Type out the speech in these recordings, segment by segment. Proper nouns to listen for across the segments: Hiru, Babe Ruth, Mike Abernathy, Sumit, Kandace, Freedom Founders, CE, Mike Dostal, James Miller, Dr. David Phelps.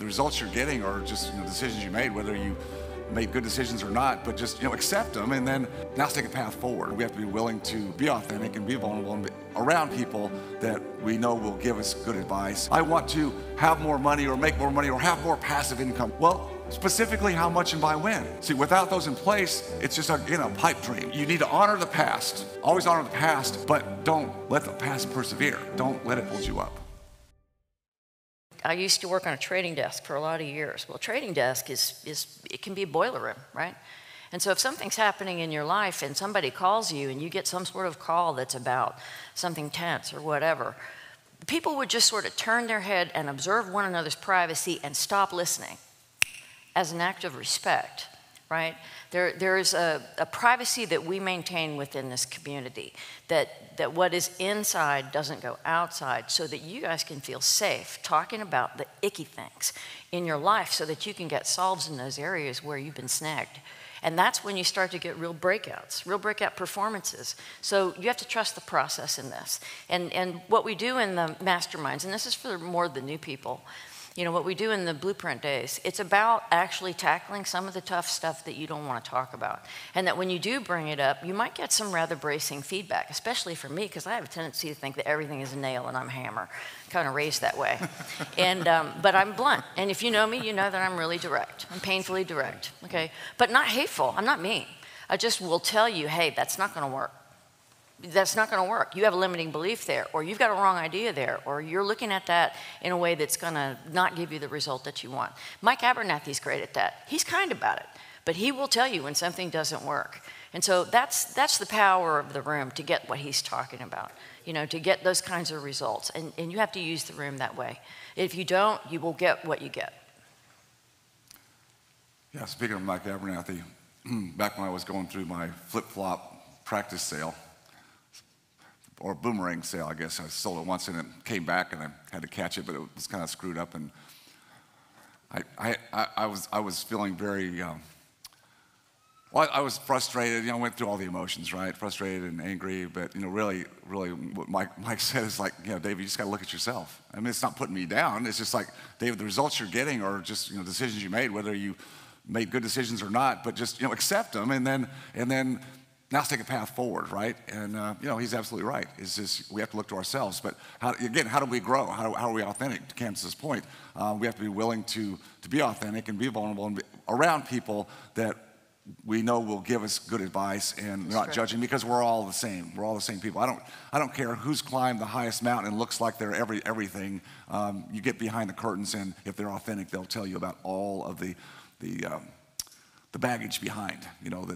The results you're getting are just decisions you made, whether you made good decisions or not, but just accept them and then now take a path forward. We have to be willing to be authentic and be vulnerable and be around people that we know will give us good advice. I want to have more money or make more money or have more passive income. Well, specifically how much and by when. See, without those in place, it's just a pipe dream. You need to honor the past, always honor the past, but don't let the past persevere. Don't let it hold you up. I used to work on a trading desk for a lot of years. Well, trading desk it can be a boiler room, right? And so if something's happening in your life and somebody calls you and you get some sort of call that's about something tense or whatever, people would just sort of turn their head and observe one another's privacy and stop listening as an act of respect, right? There is a privacy that we maintain within this community, that what is inside doesn't go outside, so that you guys can feel safe talking about the icky things in your life so that you can get solves in those areas where you've been snagged. And that's when you start to get real breakouts, real breakout performances. So you have to trust the process in this. And what we do in the masterminds, and this is for more the new people, what we do in the Blueprint Days, it's about actually tackling some of the tough stuff that you don't want to talk about. And that when you do bring it up, you might get some rather bracing feedback, especially for me, because I have a tendency to think that everything is a nail and I'm a hammer, kind of raised that way. But I'm blunt. And if you know me, you know that I'm really direct. I'm painfully direct, okay? But not hateful. I'm not mean. I just will tell you, hey, that's not going to work. That's not going to work. You have a limiting belief there, or you've got a wrong idea there, or you're looking at that in a way that's going to not give you the result that you want. Mike Abernathy's great at that. He's kind about it, but he will tell you when something doesn't work. And so that's the power of the room, to get what he's talking about, to get those kinds of results. And you have to use the room that way. If you don't, you will get what you get. Yeah, speaking of Mike Abernathy, back when I was going through my flip-flop practice sale, or boomerang sale, I guess. I sold it once and it came back and I had to catch it, but it was kind of screwed up. And I was feeling very, well, I was frustrated. I went through all the emotions, right? Frustrated and angry, but really what Mike said is like, David, you just gotta look at yourself. I mean, it's not putting me down. It's just like, David, the results you're getting are just, decisions you made, whether you made good decisions or not, but just, accept them and then now take a path forward, right? And he's absolutely right. It's just we have to look to ourselves. But how do we grow? How are we authentic? To Candace's point, we have to be willing to be authentic and be vulnerable and be around people that we know will give us good advice and they're not judging, because we're all the same. We're all the same people. I don't care who's climbed the highest mountain and looks like they're everything. You get behind the curtains, and if they're authentic, they'll tell you about all of the baggage behind,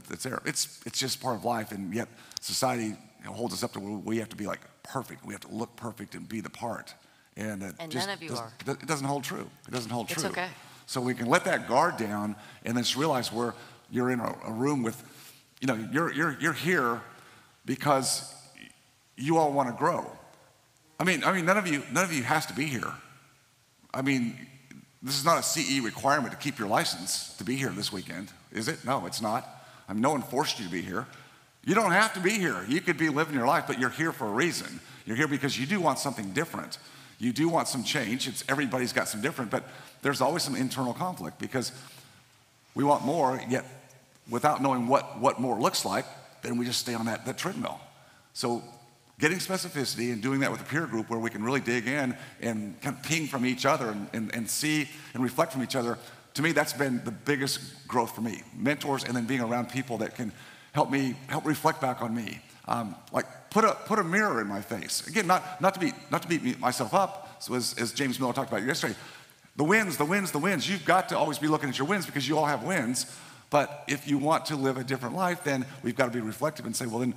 that's there. It's just part of life, and yet society holds us up to where we have to be like perfect. We have to look perfect and be the part. And none of you are. It doesn't hold true. It doesn't hold true. It's okay. So we can let that guard down, and then just realize you're in a room with, you're here because you all want to grow. I mean, none of you has to be here. This is not a CE requirement to keep your license to be here this weekend, is it? No, it's not. No one forced you to be here. You don't have to be here. You could be living your life, but you're here for a reason. You're here because you do want something different. You do want some change. Everybody's got some different, but there's always some internal conflict because we want more, yet without knowing what more looks like, then we just stay on that treadmill. So getting specificity and doing that with a peer group where we can really dig in and kind of ping from each other and see and reflect from each other, to me, that's been the biggest growth for me. Mentors, and then being around people that can help reflect back on me. Like put a mirror in my face. Again, not to beat myself up. So as James Miller talked about yesterday, the wins. You've got to always be looking at your wins because you all have wins. But if you want to live a different life, then we've got to be reflective and say, well, then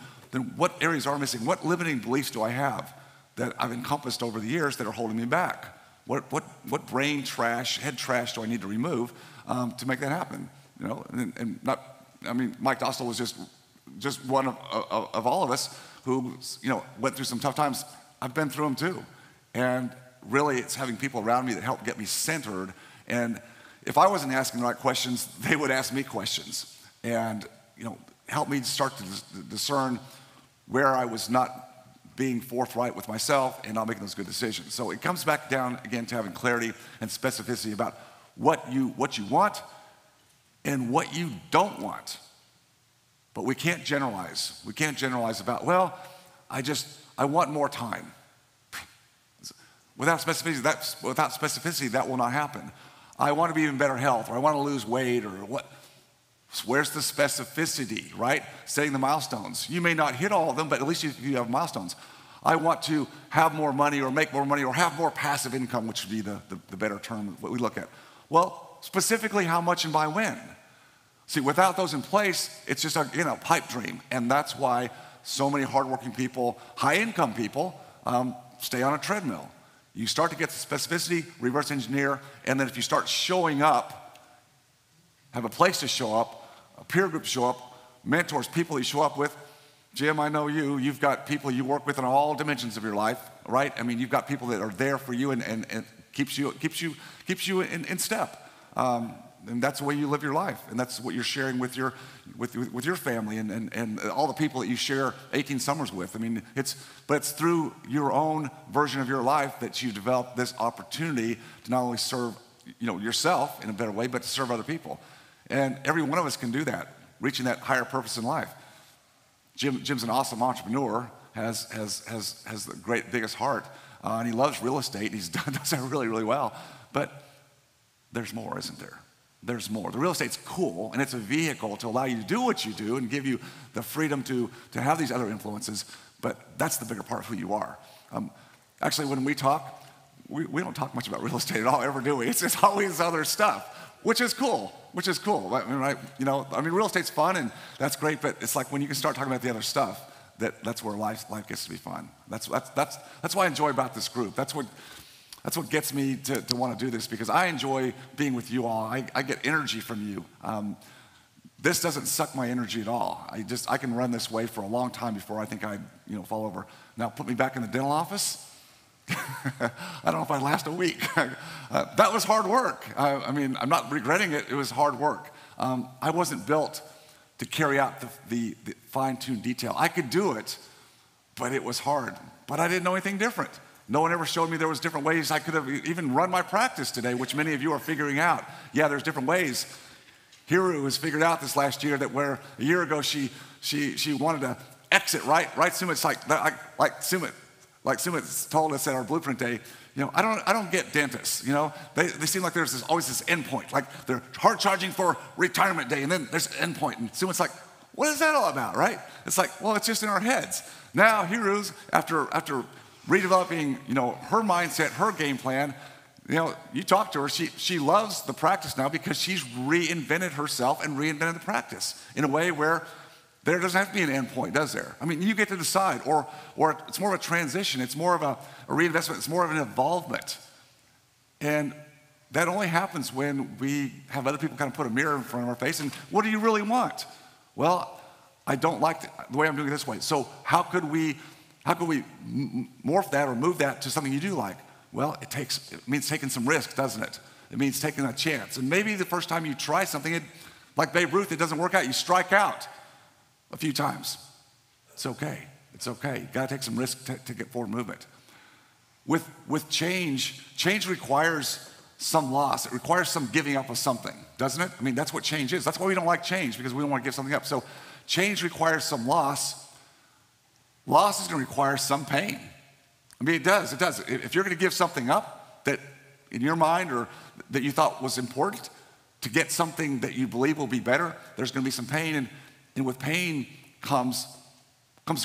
what areas are missing? What limiting beliefs do I have that I've encompassed over the years that are holding me back? What brain trash, head trash do I need to remove to make that happen? Mike Dostal was just one of all of us who went through some tough times. I've been through them too. And really, it's having people around me that help get me centered. And if I wasn't asking the right questions, they would ask me questions. And, help me start to discern where I was not being forthright with myself and not making those good decisions. So it comes back down again to having clarity and specificity about what you want and what you don't want. But we can't generalize. We can't generalize about, well, I want more time. Without specificity, that will not happen. I want to be in better health, or I want to lose weight, or what? Where's the specificity, right? Setting the milestones. You may not hit all of them, but at least you have milestones. I want to have more money, or make more money, or have more passive income, which would be the better term, what we look at. Well, specifically how much and by when? See, without those in place, it's just a pipe dream. And that's why so many hardworking people, high-income people, stay on a treadmill. You start to get the specificity, reverse engineer, and then if you start showing up, have a place to show up, a peer group to show up, mentors, people you show up with. Jim, I know you. You've got people you work with in all dimensions of your life, right? I mean, you've got people that are there for you and keeps you in step. And that's the way you live your life, and that's what you're sharing with your family and all the people that you share 18 summers with. I mean, it's through your own version of your life that you develop this opportunity to not only serve yourself in a better way, but to serve other people. And every one of us can do that, reaching that higher purpose in life. Jim's an awesome entrepreneur, has the biggest heart, and he loves real estate, and he's does that really, really well. But there's more, isn't there? There's more. The real estate's cool, and it's a vehicle to allow you to do what you do and give you the freedom to have these other influences, but that's the bigger part of who you are. Actually, when we talk, we don't talk much about real estate at all, ever do we? It's just always other stuff, which is cool, right? Real estate's fun, and that's great, but it's like when you can start talking about the other stuff, that's where life gets to be fun. That's what I enjoy about this group. That's what gets me to want to do this, because I enjoy being with you all. I get energy from you. This doesn't suck my energy at all. I can run this way for a long time before I think I'd fall over. Now put me back in the dental office. I don't know if I'd last a week. That was hard work. I'm not regretting it. It was hard work. I wasn't built to carry out the fine-tuned detail. I could do it, but it was hard. But I didn't know anything different. No one ever showed me there was different ways I could have even run my practice today, which many of you are figuring out. Yeah, there's different ways. Hiru has figured out this last year that where a year ago she wanted to exit, right? Right, Sumit? It's like Sumit told us at our blueprint day. I don't get dentists. They seem like there's always this end point. Like they're hard charging for retirement day, and then there's an end point. And Sumit's like, what is that all about, right? It's like, well, it's just in our heads. Now Hiru's after redeveloping, her mindset, her game plan. You talk to her, she loves the practice now because she's reinvented herself and reinvented the practice in a way where there doesn't have to be an end point, does there? I mean, you get to decide, or it's more of a transition, it's more of a reinvestment, it's more of an involvement. And that only happens when we have other people kind of put a mirror in front of our face and, what do you really want? Well, I don't like the way I'm doing it this way. So how could we morph that or move that to something you do like? Well, it means taking some risks, doesn't it? It means taking a chance. And maybe the first time you try something, like Babe Ruth, it doesn't work out. You strike out a few times. It's okay. It's okay. You got to take some risks to get forward movement. With change requires some loss. It requires some giving up of something, doesn't it? I mean, that's what change is. That's why we don't like change, because we don't want to give something up. So change requires some loss. Loss is going to require some pain. I mean, it does. If you're going to give something up that in your mind or that you thought was important to get something that you believe will be better, there's going to be some pain. And with pain comes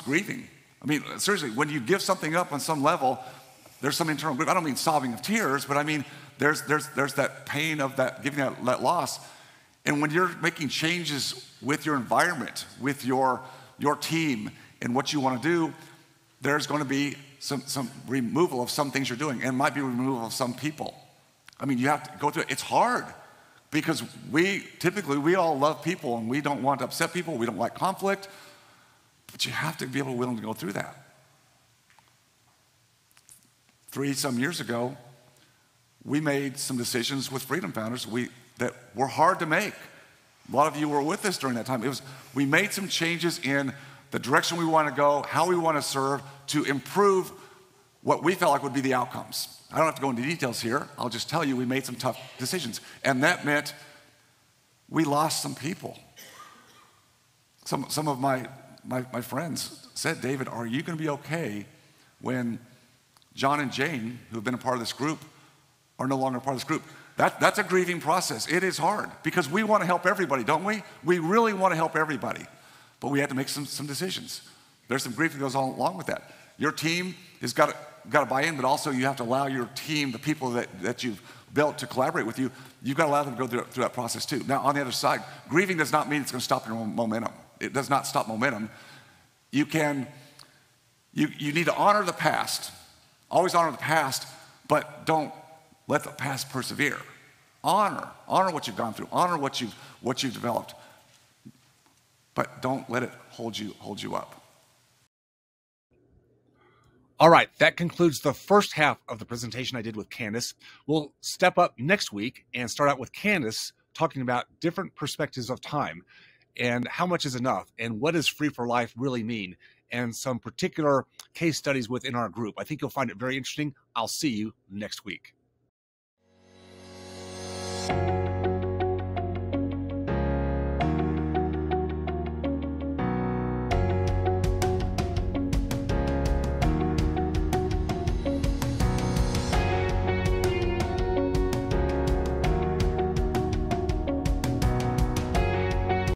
grieving. I mean, seriously, when you give something up on some level, there's some internal grief. I don't mean sobbing of tears, but I mean there's that pain of that giving that loss. And when you're making changes with your environment, with your team, and what you want to do, there's going to be some removal of some things you're doing, and it might be removal of some people. I mean, you have to go through it. It's hard because we all love people, and we don't want to upset people. We don't like conflict, but you have to be willing to go through that. 3-some years ago, we made some decisions with Freedom Founders that were hard to make. A lot of you were with us during that time. We made some changes in the direction we want to go, how we want to serve, to improve what we felt like would be the outcomes. I don't have to go into details here. I'll just tell you we made some tough decisions. And that meant we lost some people. Some of my friends said, David, are you going to be okay when John and Jane, who have been a part of this group, are no longer a part of this group? That's a grieving process. It is hard because we want to help everybody, don't we? We really want to help everybody, but we had to make some decisions. There's some grief that goes along with that. Your team has got to buy in, but also you have to allow your team, the people that you've built to collaborate with you, you've got to allow them to go through that process too. Now, on the other side, grieving does not mean it's going to stop your momentum. It does not stop momentum. You need to honor the past. Always honor the past, but don't let the past persevere. Honor what you've gone through. Honor what you've developed. But don't let it hold you up. All right, that concludes the first half of the presentation I did with Kandace. We'll step up next week and start out with Kandace talking about different perspectives of time and how much is enough and what does free for life really mean and some particular case studies within our group. I think you'll find it very interesting. I'll see you next week.